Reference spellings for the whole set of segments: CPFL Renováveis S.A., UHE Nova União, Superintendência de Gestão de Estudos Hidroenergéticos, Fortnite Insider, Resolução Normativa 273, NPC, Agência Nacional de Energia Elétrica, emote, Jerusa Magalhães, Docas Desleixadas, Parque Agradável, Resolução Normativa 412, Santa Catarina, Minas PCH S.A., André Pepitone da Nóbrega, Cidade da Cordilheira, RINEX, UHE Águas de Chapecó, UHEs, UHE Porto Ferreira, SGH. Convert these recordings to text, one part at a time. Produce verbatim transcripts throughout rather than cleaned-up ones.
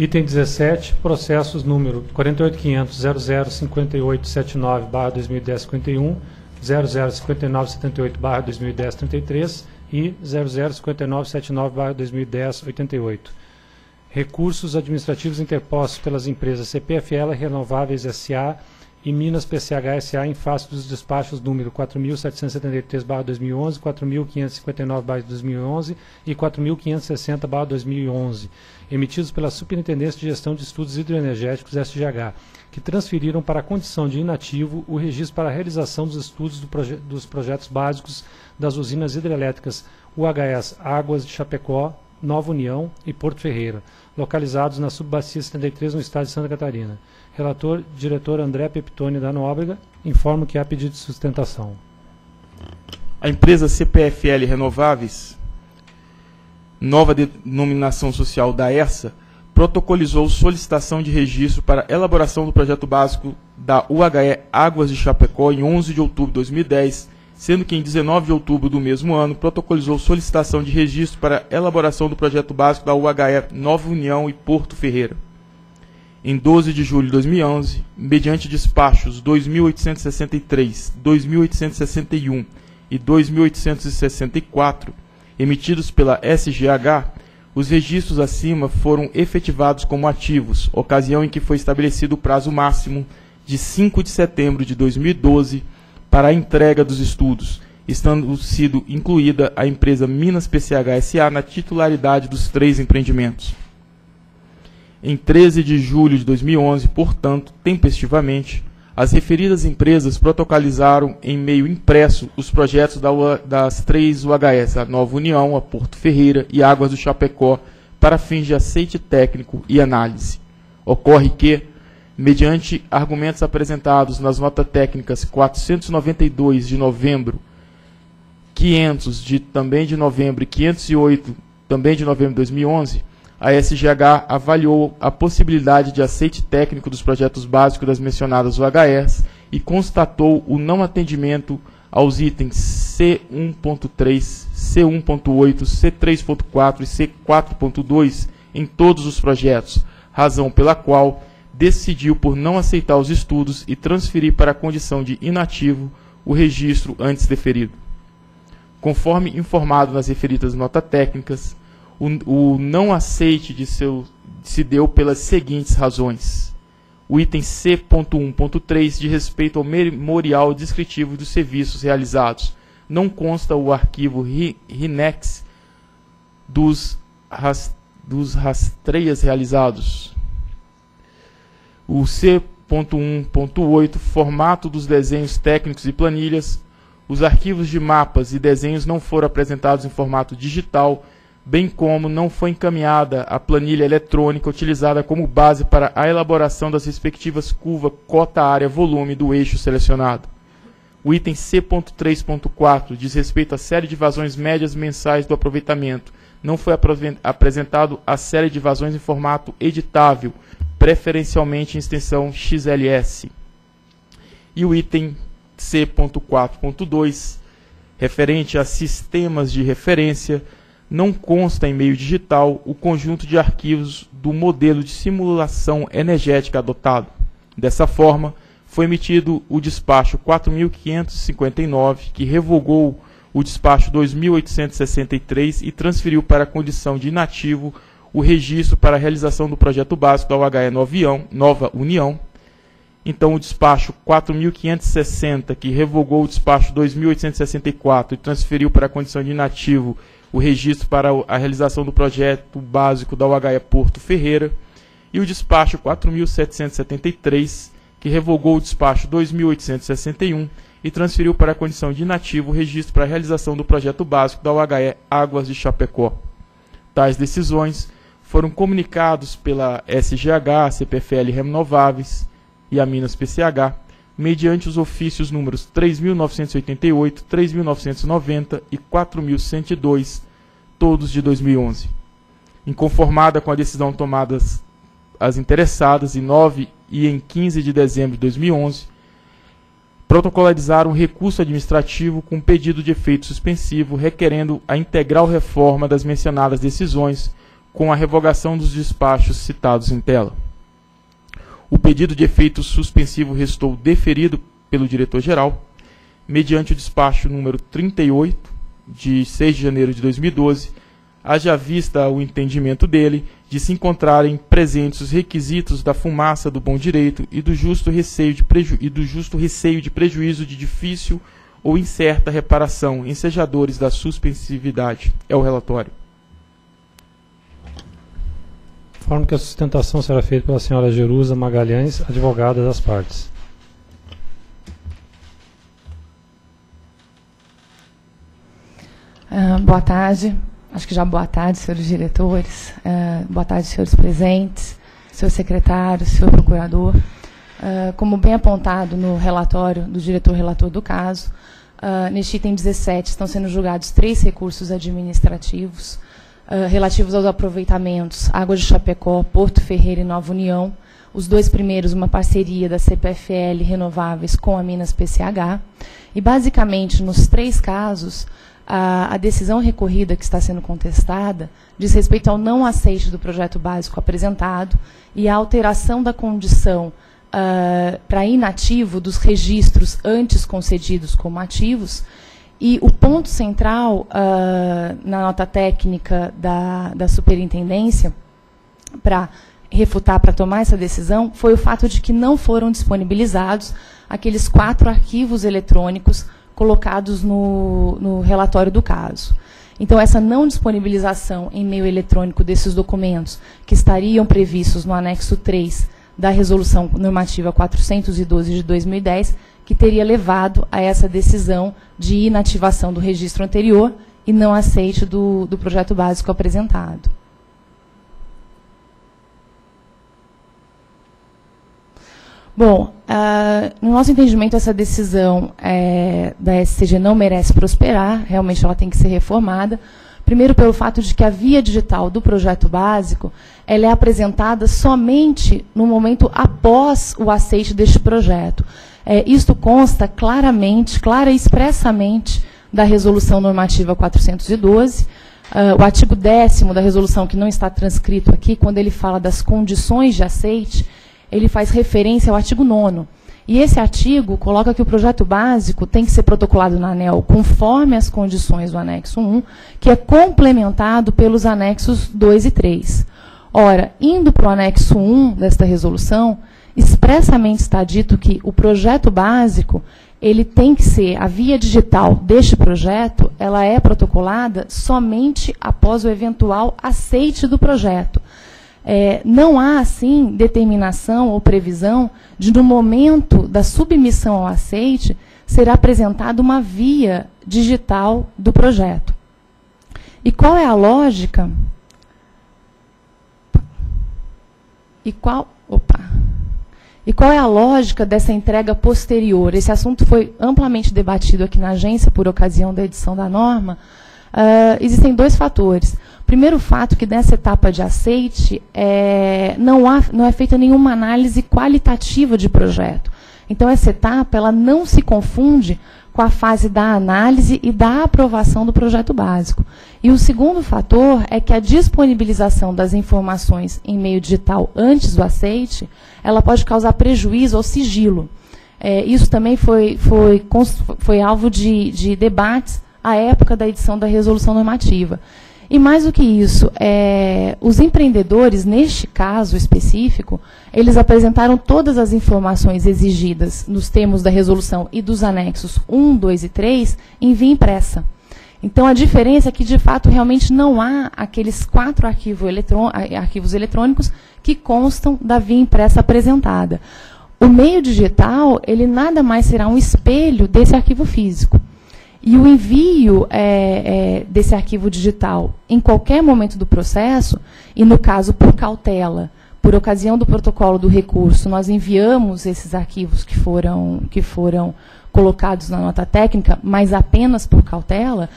Item dezessete, processos número quarenta e oito ponto quinhentos ponto zero zero cinco oito sete nove barra dois mil e dez cinquenta e um, zero zero cinco nove sete oito barra dois mil e dez trinta e três e zero zero cinco nove sete nove barra dois mil e dez oitenta e oito. Recursos administrativos interpostos pelas empresas C P F L Renováveis S A e Minas P C H S A em face dos despachos número quatro mil setecentos e setenta e três barra dois mil e onze, quatro mil quinhentos e cinquenta e nove barra dois mil e onze e quatro mil quinhentos e sessenta barra dois mil e onze, emitidos pela Superintendência de Gestão de Estudos Hidroenergéticos S G H, que transferiram para a condição de inativo o registro para a realização dos estudos do proje dos projetos básicos das usinas hidrelétricas U H Es Águas de Chapecó, Nova União e Porto Ferreira, localizados na subbacia setenta e três no estado de Santa Catarina. Relator, diretor André Pepitone da Nóbrega, informa que há pedido de sustentação. A empresa C P F L Renováveis, nova denominação social da E R S A, protocolizou solicitação de registro para elaboração do projeto básico da U H E Águas de Chapecó em onze de outubro de dois mil e dez, sendo que em dezenove de outubro do mesmo ano protocolizou solicitação de registro para elaboração do projeto básico da U H E Nova União e Porto Ferreira. Em doze de julho de dois mil e onze, mediante despachos dois mil oitocentos e sessenta e três, dois mil oitocentos e sessenta e um e dois mil oitocentos e sessenta e quatro, emitidos pela S G H, os registros acima foram efetivados como ativos, ocasião em que foi estabelecido o prazo máximo de cinco de setembro de dois mil e doze para a entrega dos estudos, estando sido incluída a empresa Minas P C H S A na titularidade dos três empreendimentos. Em treze de julho de dois mil e onze, portanto, tempestivamente, as referidas empresas protocolizaram em meio impresso os projetos da U A, das três U H Es, a Nova União, a Porto Ferreira e Águas do Chapecó, para fins de aceite técnico e análise. Ocorre que, mediante argumentos apresentados nas notas técnicas quatrocentos e noventa e dois de novembro, quinhentos de, também de novembro e quinhentos e oito também de novembro de dois mil e onze, a S G H avaliou a possibilidade de aceite técnico dos projetos básicos das mencionadas U H Es e constatou o não atendimento aos itens C um ponto três, C um ponto oito, C três ponto quatro e C quatro ponto dois em todos os projetos, razão pela qual decidiu por não aceitar os estudos e transferir para a condição de inativo o registro antes deferido. Conforme informado nas referidas notas técnicas, o, o não aceite de seu, se deu pelas seguintes razões. O item C ponto um ponto três, de respeito ao memorial descritivo dos serviços realizados, não consta o arquivo RINEX dos, ras, dos rastreios realizados. O C ponto um ponto oito, formato dos desenhos técnicos e planilhas, os arquivos de mapas e desenhos não foram apresentados em formato digital, bem como não foi encaminhada a planilha eletrônica utilizada como base para a elaboração das respectivas curvas cota-área-volume do eixo selecionado. O item C ponto três ponto quatro diz respeito à série de vazões médias mensais do aproveitamento. Não foi apresentado a série de vazões em formato editável, preferencialmente em extensão X L S. E o item C ponto quatro ponto dois, referente a sistemas de referência, não consta em meio digital o conjunto de arquivos do modelo de simulação energética adotado. Dessa forma, foi emitido o despacho quatro mil quinhentos e cinquenta e nove, que revogou o despacho dois mil oitocentos e sessenta e três e transferiu para a condição de inativo o registro para a realização do projeto básico da U H E Nova União. Então, o despacho quatro mil quinhentos e sessenta, que revogou o despacho dois mil oitocentos e sessenta e quatro e transferiu para a condição de inativo o registro para a realização do projeto básico da U H E Porto Ferreira. E o despacho quatro mil setecentos e setenta e três, que revogou o despacho dois mil oitocentos e sessenta e um e transferiu para a condição de inativo o registro para a realização do projeto básico da U H E Águas de Chapecó. Tais decisões foram comunicados pela S G H, a C P F L Renováveis e a Minas P C H, mediante os ofícios números três mil novecentos e oitenta e oito, três mil novecentos e noventa e quatro mil cento e dois, todos de dois mil e onze. Inconformada com a decisão tomadas as interessadas em nove e em quinze de dezembro de dois mil e onze, protocolizaram recurso administrativo com pedido de efeito suspensivo requerendo a integral reforma das mencionadas decisões, com a revogação dos despachos citados em tela. O pedido de efeito suspensivo restou deferido pelo diretor-geral, mediante o despacho número trinta e oito, de seis de janeiro de dois mil e doze, haja vista o entendimento dele de se encontrarem presentes os requisitos da fumaça do bom direito e do justo receio de, preju e do justo receio de prejuízo de difícil ou incerta reparação, ensejadores da suspensividade. É o relatório. Informo que a sustentação será feita pela senhora Jerusa Magalhães, advogada das partes. Uh, boa tarde. Acho que já boa tarde, senhores diretores, uh, boa tarde, senhores presentes, senhor secretário, senhor procurador. Uh, como bem apontado no relatório do diretor-relator do caso, uh, neste item dezessete estão sendo julgados três recursos administrativos uh, relativos aos aproveitamentos Águas de Chapecó, Porto Ferreira e Nova União. Os dois primeiros, uma parceria da C P F L Renováveis com a Minas P C H. E, basicamente, nos três casos, a decisão recorrida que está sendo contestada diz respeito ao não aceite do projeto básico apresentado e à alteração da condição uh, para inativo dos registros antes concedidos como ativos. E o ponto central uh, na nota técnica da, da superintendência para refutar, para tomar essa decisão, foi o fato de que não foram disponibilizados aqueles quatro arquivos eletrônicos colocados no, no relatório do caso. Então, essa não disponibilização em meio eletrônico desses documentos, que estariam previstos no anexo três da Resolução Normativa quatrocentos e doze de dois mil e dez, que teria levado a essa decisão de inativação do registro anterior e não aceite do, do projeto básico apresentado. Bom, uh, no nosso entendimento, essa decisão é, da S C G não merece prosperar, realmente ela tem que ser reformada. Primeiro, pelo fato de que a via digital do projeto básico ela é apresentada somente no momento após o aceite deste projeto. É, isto consta claramente, clara e expressamente, da Resolução Normativa quatrocentos e doze, uh, o artigo décimo da resolução, que não está transcrito aqui, quando ele fala das condições de aceite, ele faz referência ao artigo nono. E esse artigo coloca que o projeto básico tem que ser protocolado na ANEEL conforme as condições do anexo um, que é complementado pelos anexos dois e três. Ora, indo para o anexo um desta resolução, expressamente está dito que o projeto básico, ele tem que ser, a via digital deste projeto, ela é protocolada somente após o eventual aceite do projeto. É, não há, assim, determinação ou previsão de, no momento da submissão ao aceite, será apresentada uma via digital do projeto. E qual é a lógica? E qual, opa. E qual é a lógica dessa entrega posterior? Esse assunto foi amplamente debatido aqui na agência por ocasião da edição da norma. Uh, existem dois fatores. Primeiro fato que nessa etapa de aceite é, não, há, não é feita nenhuma análise qualitativa de projeto. Então, essa etapa ela não se confunde com a fase da análise e da aprovação do projeto básico. E o segundo fator é que a disponibilização das informações em meio digital antes do aceite, ela pode causar prejuízo ao sigilo. É, isso também foi, foi, foi alvo de, de debates à época da edição da Resolução Normativa. E mais do que isso, é, os empreendedores, neste caso específico, eles apresentaram todas as informações exigidas nos termos da resolução e dos anexos um, dois e três em via impressa. Então, a diferença é que, de fato, realmente não há aqueles quatro arquivo eletrô- arquivos eletrônicos que constam da via impressa apresentada. O meio digital, ele nada mais será um espelho desse arquivo físico. E o envio é, é, desse arquivo digital em qualquer momento do processo, e no caso por cautela, por ocasião do protocolo do recurso, nós enviamos esses arquivos que foram, que foram colocados na nota técnica, mas apenas por cautela,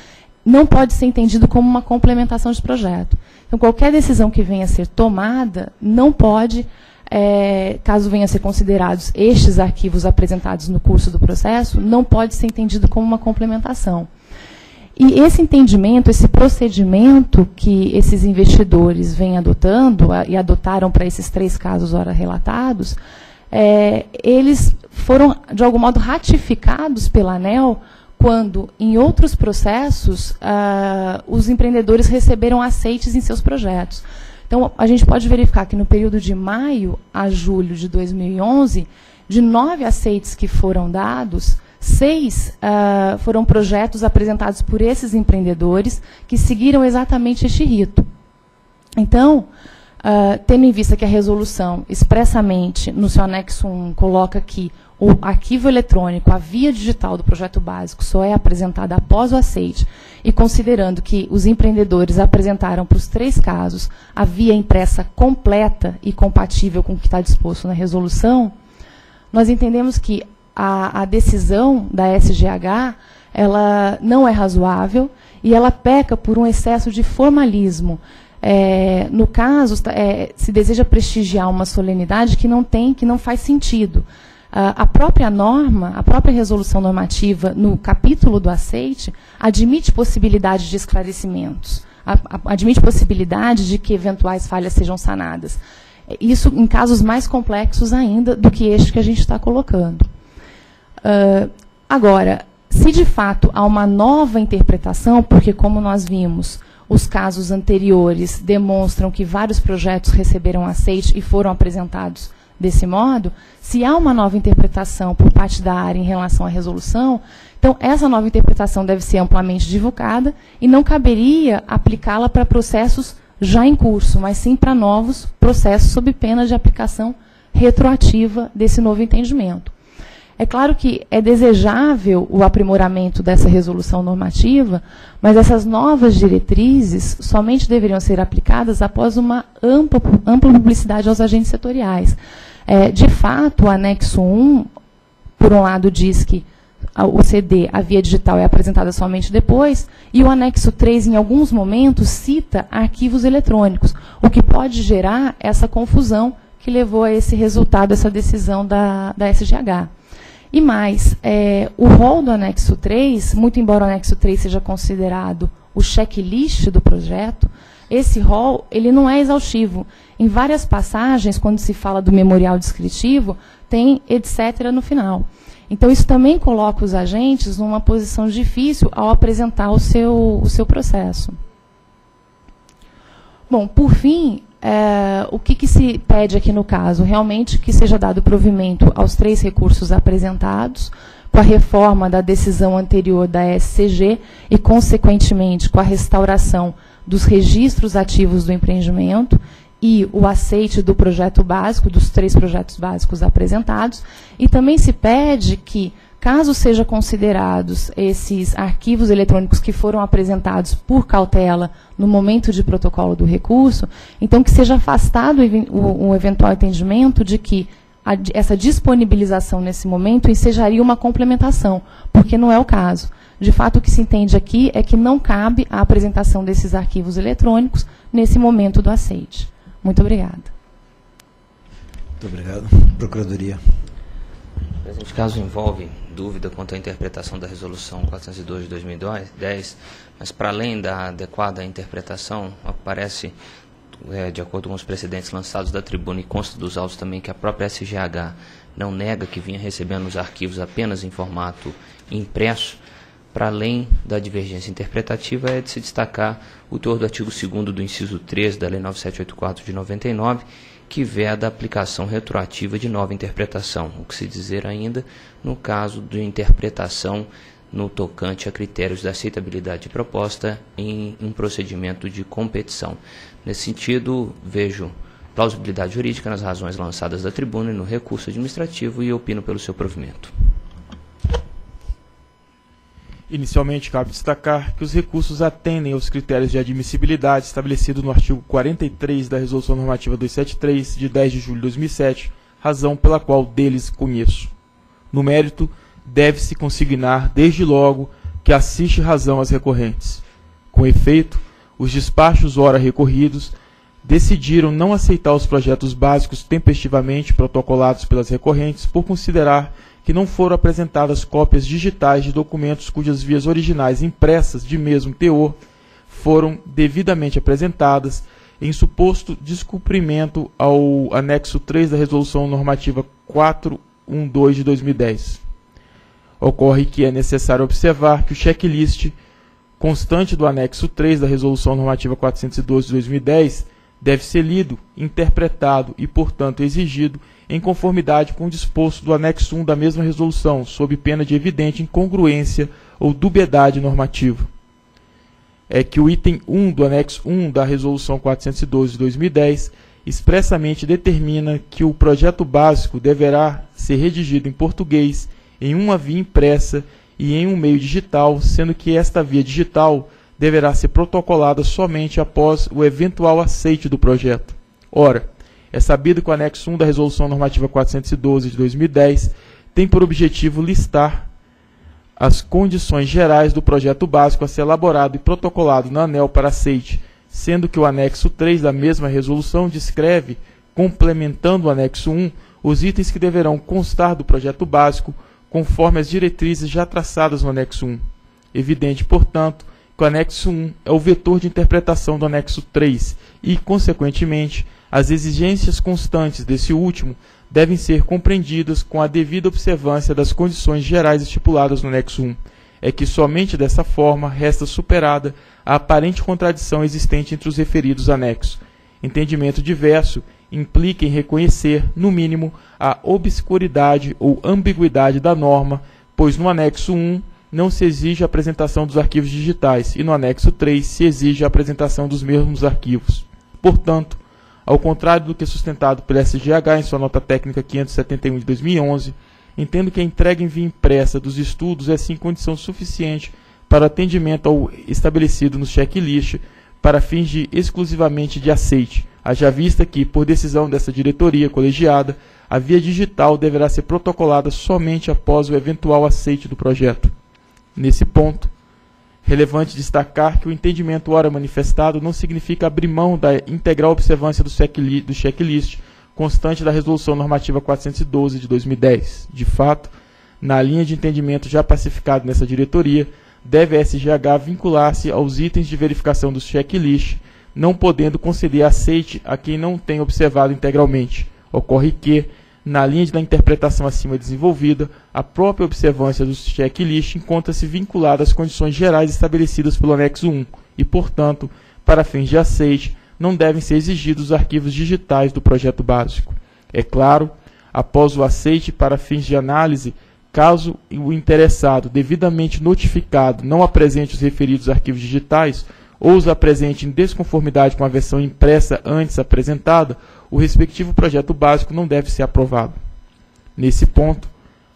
não pode ser entendido como uma complementação de projeto. Então, qualquer decisão que venha a ser tomada, não pode, é, caso venham a ser considerados estes arquivos apresentados no curso do processo, não pode ser entendido como uma complementação. E esse entendimento, esse procedimento que esses investidores vêm adotando a, e adotaram para esses três casos ora relatados, é, eles foram, de algum modo, ratificados pela ANEEL quando, em outros processos, ah, os empreendedores receberam aceites em seus projetos. Então, a gente pode verificar que no período de maio a julho de dois mil e onze, de nove aceites que foram dados, Seis uh, foram projetos apresentados por esses empreendedores que seguiram exatamente este rito. Então, uh, tendo em vista que a resolução expressamente, no seu anexo um, coloca que o arquivo eletrônico, a via digital do projeto básico, só é apresentada após o aceite, e considerando que os empreendedores apresentaram para os três casos a via impressa completa e compatível com o que está disposto na resolução, nós entendemos que A, a decisão da S G H, ela não é razoável e ela peca por um excesso de formalismo. É, no caso, é, se deseja prestigiar uma solenidade que não tem, que não faz sentido. A, a própria norma, a própria resolução normativa, no capítulo do aceite, admite possibilidade de esclarecimentos, a, a, admite possibilidade de que eventuais falhas sejam sanadas. Isso em casos mais complexos ainda do que este que a gente está colocando. Uh, agora, se de fato há uma nova interpretação, porque como nós vimos, os casos anteriores demonstram que vários projetos receberam aceite e foram apresentados desse modo, se há uma nova interpretação por parte da área em relação à resolução, então essa nova interpretação deve ser amplamente divulgada e não caberia aplicá-la para processos já em curso, mas sim para novos processos sob pena de aplicação retroativa desse novo entendimento. É claro que é desejável o aprimoramento dessa resolução normativa, mas essas novas diretrizes somente deveriam ser aplicadas após uma ampla, ampla publicidade aos agentes setoriais. É, de fato, o anexo um, por um lado, diz que o C D, a via digital, é apresentada somente depois, e o anexo três, em alguns momentos, cita arquivos eletrônicos, o que pode gerar essa confusão que levou a esse resultado, essa decisão da, da S G H. E mais, é, o rol do anexo três, muito embora o anexo três seja considerado o checklist do projeto, esse rol ele não é exaustivo. Em várias passagens, quando se fala do memorial descritivo, tem etcétera no final. Então, isso também coloca os agentes numa posição difícil ao apresentar o seu, o seu processo. Bom, por fim, É, o que, que se pede aqui no caso? Realmente que seja dado provimento aos três recursos apresentados, com a reforma da decisão anterior da S C G e, consequentemente, com a restauração dos registros ativos do empreendimento e o aceite do projeto básico, dos três projetos básicos apresentados. E também se pede que, caso sejam considerados esses arquivos eletrônicos que foram apresentados por cautela no momento de protocolo do recurso, então que seja afastado o, o eventual entendimento de que a, essa disponibilização nesse momento ensejaria uma complementação, porque não é o caso. De fato, o que se entende aqui é que não cabe a apresentação desses arquivos eletrônicos nesse momento do aceite. Muito obrigada. Muito obrigado. Procuradoria. O presente caso envolve dúvida quanto à interpretação da Resolução quatrocentos e dois de dois mil e dez, mas para além da adequada interpretação, aparece, é, de acordo com os precedentes lançados da tribuna e consta dos autos também, que a própria S G H não nega que vinha recebendo os arquivos apenas em formato impresso. Para além da divergência interpretativa, é de se destacar o teor do artigo segundo do inciso três da Lei nove mil setecentos e oitenta e quatro de noventa e nove, que veda a aplicação retroativa de nova interpretação, o que se dizer ainda no caso de interpretação no tocante a critérios da aceitabilidade de proposta em um procedimento de competição. Nesse sentido, vejo plausibilidade jurídica nas razões lançadas da tribuna e no recurso administrativo e opino pelo seu provimento. Inicialmente, cabe destacar que os recursos atendem aos critérios de admissibilidade estabelecidos no artigo quarenta e três da Resolução Normativa duzentos e setenta e três, de dez de julho de dois mil e sete, razão pela qual deles conheço. No mérito, deve-se consignar, desde logo, que assiste razão às recorrentes. Com efeito, os despachos ora recorridos decidiram não aceitar os projetos básicos tempestivamente protocolados pelas recorrentes por considerar que não foram apresentadas cópias digitais de documentos cujas vias originais impressas de mesmo teor foram devidamente apresentadas em suposto descumprimento ao anexo três da Resolução Normativa quatrocentos e doze de dois mil e dez. Ocorre que é necessário observar que o checklist constante do anexo três da Resolução Normativa quatrocentos e doze de dois mil e dez deve ser lido, interpretado e, portanto, exigido em conformidade com o disposto do anexo um da mesma resolução, sob pena de evidente incongruência ou dubiedade normativa. É que o item um do anexo um da Resolução quatrocentos e doze de dois mil e dez expressamente determina que o projeto básico deverá ser redigido em português em uma via impressa e em um meio digital, sendo que esta via digital deverá ser protocolada somente após o eventual aceite do projeto. Ora, é sabido que o anexo um da Resolução Normativa quatrocentos e doze de dois mil e dez tem por objetivo listar as condições gerais do projeto básico a ser elaborado e protocolado na ANEEL para aceite, sendo que o anexo três da mesma resolução descreve, complementando o anexo um, os itens que deverão constar do projeto básico, conforme as diretrizes já traçadas no anexo um. Evidente, portanto, o anexo um é o vetor de interpretação do anexo três e, consequentemente, as exigências constantes desse último devem ser compreendidas com a devida observância das condições gerais estipuladas no anexo um. É que somente dessa forma resta superada a aparente contradição existente entre os referidos anexos. Entendimento diverso implica em reconhecer, no mínimo, a obscuridade ou ambiguidade da norma, pois no anexo um não se exige a apresentação dos arquivos digitais e no anexo três se exige a apresentação dos mesmos arquivos. Portanto, ao contrário do que é sustentado pela S G H em sua nota técnica quinhentos e setenta e um de dois mil e onze, entendo que a entrega em via impressa dos estudos é sim condição suficiente para o atendimento ao estabelecido no checklist para fins de exclusivamente de aceite, haja vista que, por decisão dessa diretoria colegiada, a via digital deverá ser protocolada somente após o eventual aceite do projeto. Nesse ponto, relevante destacar que o entendimento ora manifestado não significa abrir mão da integral observância do checklist constante da Resolução Normativa quatrocentos e doze de dois mil e dez. De fato, na linha de entendimento já pacificado nessa diretoria, deve a S G H vincular-se aos itens de verificação do checklist, não podendo conceder aceite a quem não tem observado integralmente. Ocorre que, na linha da interpretação acima desenvolvida, a própria observância do checklist encontra-se vinculada às condições gerais estabelecidas pelo anexo um e, portanto, para fins de aceite, não devem ser exigidos os arquivos digitais do projeto básico. É claro, após o aceite para fins de análise, caso o interessado devidamente notificado não apresente os referidos arquivos digitais ou os apresente em desconformidade com a versão impressa antes apresentada, o respectivo projeto básico não deve ser aprovado. Nesse ponto,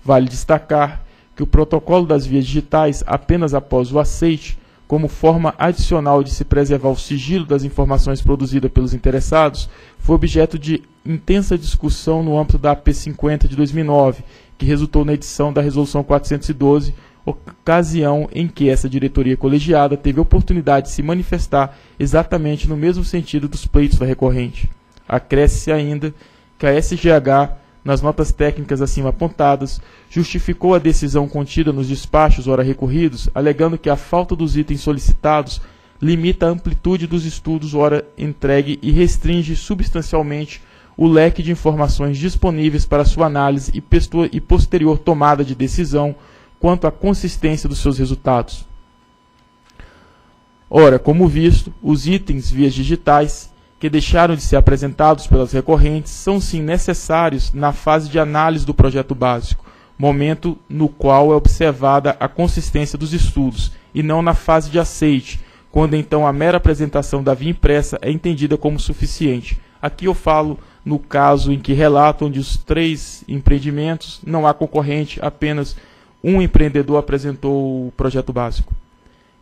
vale destacar que o protocolo das vias digitais, apenas após o aceite, como forma adicional de se preservar o sigilo das informações produzidas pelos interessados, foi objeto de intensa discussão no âmbito da A P cinquenta de dois mil e nove, que resultou na edição da Resolução quatrocentos e doze, ocasião em que essa diretoria colegiada teve a oportunidade de se manifestar exatamente no mesmo sentido dos pleitos da recorrente. Acresce-se ainda que a S G H, nas notas técnicas acima apontadas, justificou a decisão contida nos despachos ora recorridos, alegando que a falta dos itens solicitados limita a amplitude dos estudos ora entregue e restringe substancialmente o leque de informações disponíveis para sua análise e posterior tomada de decisão quanto à consistência dos seus resultados. Ora, como visto, os itens vias digitais que deixaram de ser apresentados pelas recorrentes são sim necessários na fase de análise do projeto básico, momento no qual é observada a consistência dos estudos, e não na fase de aceite, quando então a mera apresentação da via impressa é entendida como suficiente. Aqui eu falo no caso em que relato onde os três empreendimentos não há concorrente, apenas um empreendedor apresentou o projeto básico.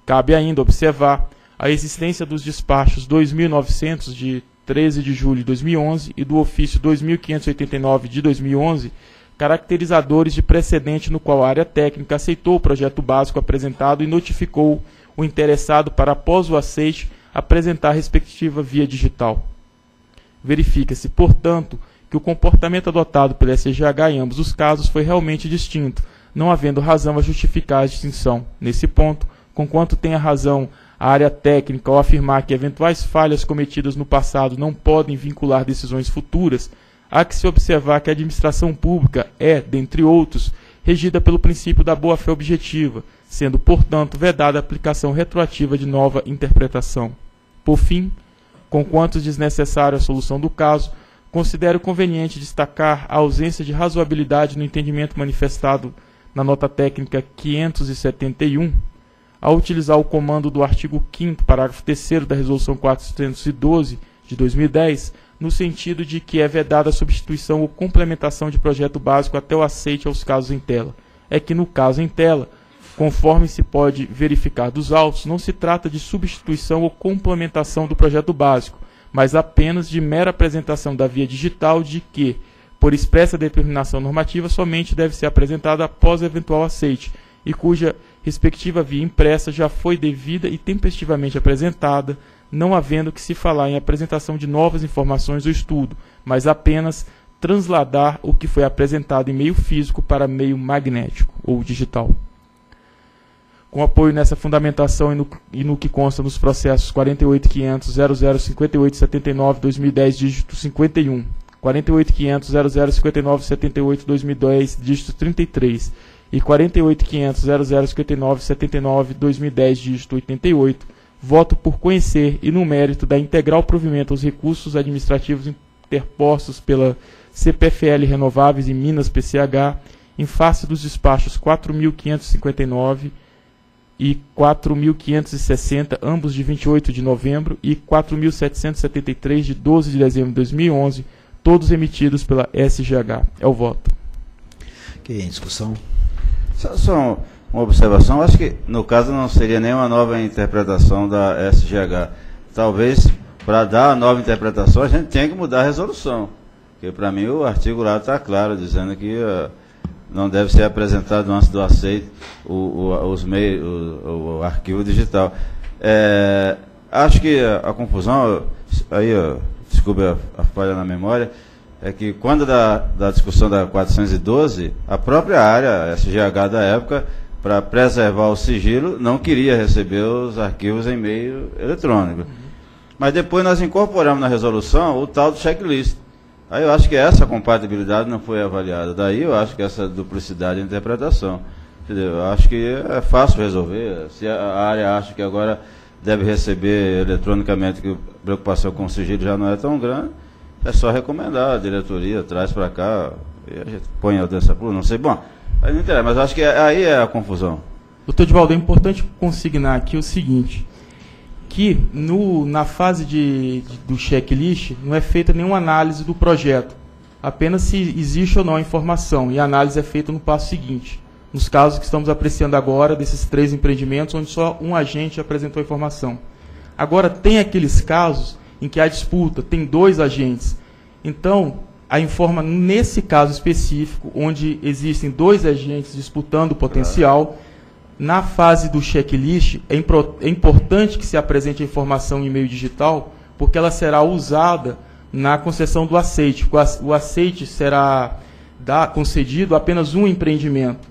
Cabe ainda observar a existência dos despachos dois mil e novecentos de treze de julho de dois mil e onze e do ofício dois mil quinhentos e oitenta e nove de dois mil e onze, caracterizadores de precedente no qual a área técnica aceitou o projeto básico apresentado e notificou o interessado para, após o aceite, apresentar a respectiva via digital. Verifica-se, portanto, que o comportamento adotado pela S G H em ambos os casos foi realmente distinto, não havendo razão a justificar a distinção nesse ponto, conquanto tenha razão a área técnica ao afirmar que eventuais falhas cometidas no passado não podem vincular decisões futuras, há que se observar que a administração pública é, dentre outros, regida pelo princípio da boa-fé objetiva, sendo, portanto, vedada a aplicação retroativa de nova interpretação. Por fim, conquanto desnecessário a solução do caso, considero conveniente destacar a ausência de razoabilidade no entendimento manifestado na nota técnica quinhentos e setenta e um, ao utilizar o comando do artigo quinto, parágrafo terceiro da Resolução quatrocentos e doze, de dois mil e dez, no sentido de que é vedada a substituição ou complementação de projeto básico até o aceite aos casos em tela. É que, no caso em tela, conforme se pode verificar dos autos, não se trata de substituição ou complementação do projeto básico, mas apenas de mera apresentação da via digital de que, por expressa determinação normativa, somente deve ser apresentada após eventual aceite, e cuja respectiva via impressa já foi devida e tempestivamente apresentada, não havendo que se falar em apresentação de novas informações ou estudo, mas apenas transladar o que foi apresentado em meio físico para meio magnético ou digital. Com apoio nessa fundamentação e no, e no que consta nos processos quarenta e oito mil e quinhentos, zero zero cinquenta e oito, setenta e nove, dois mil e dez, dígito cinquenta e um, quarenta e oito mil e quinhentos, zero zero cinquenta e nove, setenta e oito, dois mil e dez, dígito trinta e três, e quarenta e oito mil e quinhentos, zero zero cinquenta e nove, setenta e nove, dois mil e dez, dígito oitenta e oito, voto por conhecer e no mérito da integral provimento aos recursos administrativos interpostos pela C P F L Renováveis e Minas P C H, em face dos despachos quatro mil quinhentos e cinquenta e nove e quatro mil quinhentos e sessenta, ambos de vinte e oito de novembro, e quatro mil setecentos e setenta e três de doze de dezembro de dois mil e onze, todos emitidos pela S G H. É o voto. Que em discussão? Só, só uma observação, acho que no caso não seria nenhuma nova interpretação da S G H. Talvez, para dar a nova interpretação, a gente tenha que mudar a resolução. Porque, para mim, o artigo lá está claro, dizendo que uh, não deve ser apresentado antes do aceite o, o, os meios, o, o arquivo digital. É, acho que a, a confusão, aí, uh, desculpe a, a falha na memória, é que quando da, da discussão da quatrocentos e doze, a própria área S G H da época, para preservar o sigilo, não queria receber os arquivos em meio eletrônico. Uhum. Mas depois nós incorporamos na resolução o tal do checklist. Aí eu acho que essa compatibilidade não foi avaliada. Daí eu acho que essa duplicidade de interpretação. Entendeu? Eu acho que é fácil resolver. Se a área acha que agora deve receber eletronicamente, que a preocupação com o sigilo já não é tão grande, é só recomendar a diretoria, traz para cá, e a gente põe a dança por, não sei, bom... Aí não interessa, mas acho que aí é a confusão. Doutor Divaldo, é importante consignar aqui o seguinte, que no, na fase de, de, do checklist não é feita nenhuma análise do projeto, apenas se existe ou não a informação, e a análise é feita no passo seguinte. Nos casos que estamos apreciando agora, desses três empreendimentos, onde só um agente apresentou a informação. Agora, tem aqueles casos em que há disputa, tem dois agentes. Então... a informa nesse caso específico, onde existem dois agentes disputando o potencial, na fase do checklist, é, impro, é importante que se apresente a informação em meio digital, porque ela será usada na concessão do aceite. O aceite será dá, concedido a apenas um empreendimento.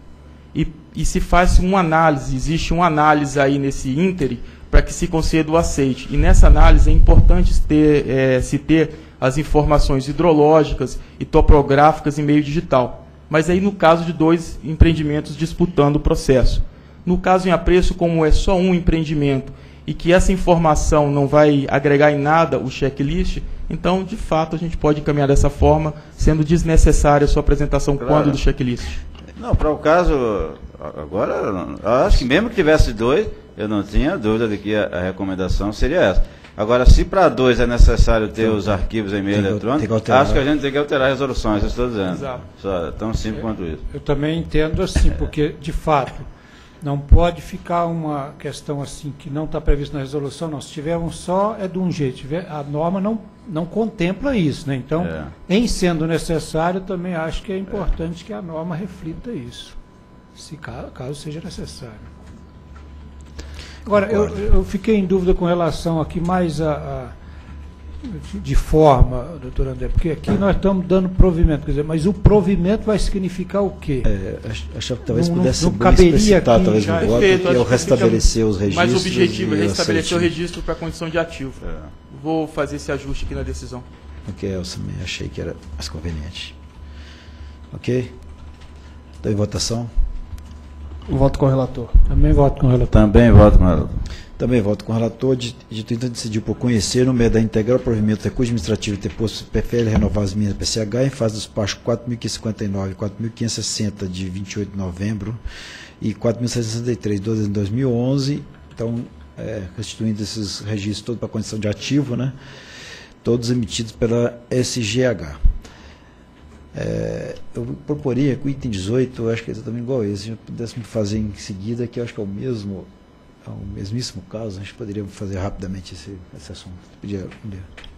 E, e se faz uma análise, existe uma análise aí nesse íntere, para que se conceda o aceite. E nessa análise é importante ter, é, se ter... as informações hidrológicas e topográficas em meio digital. Mas aí no caso de dois empreendimentos disputando o processo. No caso em apreço, como é só um empreendimento e que essa informação não vai agregar em nada o checklist, então, de fato, a gente pode encaminhar dessa forma, sendo desnecessária a sua apresentação claro. Quando do checklist. Não, para o caso, agora, acho que mesmo que tivesse dois, eu não tinha dúvida de que a recomendação seria essa. Agora, se para dois é necessário ter sim. Os arquivos em meio eletrônico, acho que a gente tem que alterar resoluções, eu estou dizendo. Exato. Só, tão simples eu, quanto isso. Eu também entendo assim, porque, de fato, não pode ficar uma questão assim que não está prevista na resolução, não. Se tiver um só, é de um jeito. Tiver, a norma não, não contempla isso, né? Então, é. Em sendo necessário, também acho que é importante é. Que a norma reflita isso, se caso, caso seja necessário. Agora, eu, eu fiquei em dúvida com relação aqui mais a, de forma, doutor André, porque aqui nós estamos dando provimento, quer dizer, mas o provimento vai significar o quê? É, achava que talvez não, pudesse não explicitar, aqui, talvez, no voto, é que é o restabelecer os registros. Mas o objetivo é restabelecer o registro para a condição de ativo. É. Vou fazer esse ajuste aqui na decisão. Ok, eu também achei que era mais conveniente. Ok? Dou em votação. Eu voto com o relator. Também voto com o relator. Também voto com o relator. Também voto com o relator. Dito então, decidiu por conhecer, no meio da integral provimento do recurso administrativo e ter posto C P F L Renováveis Minas P C H, em fase dos passos quatro mil quinhentos e cinquenta e nove e quatro mil quinhentos e sessenta de vinte e oito de novembro e quatro mil seiscentos e sessenta e três de doze de dois mil e onze. Então, é, restituindo esses registros todos para condição de ativo, né? Todos emitidos pela S G H. É, eu proporia que o item dezoito, eu acho que é exatamente igual a esse, se pudéssemos fazer em seguida, que eu acho que é o mesmo, é o mesmíssimo caso, a gente poderia fazer rapidamente esse, esse assunto. Podia, podia.